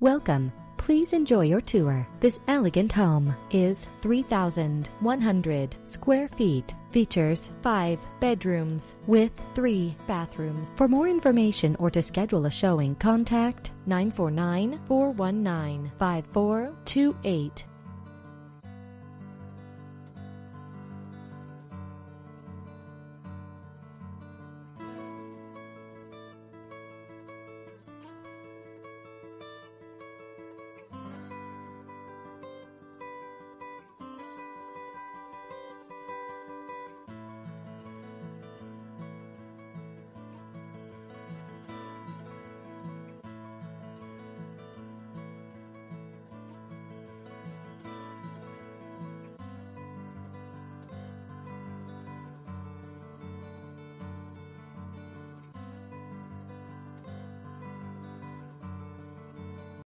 Welcome. Please enjoy your tour. This elegant home is 3,100 square feet. Features 5 bedrooms with 3 bathrooms. For more information or to schedule a showing, contact 949-419-5428.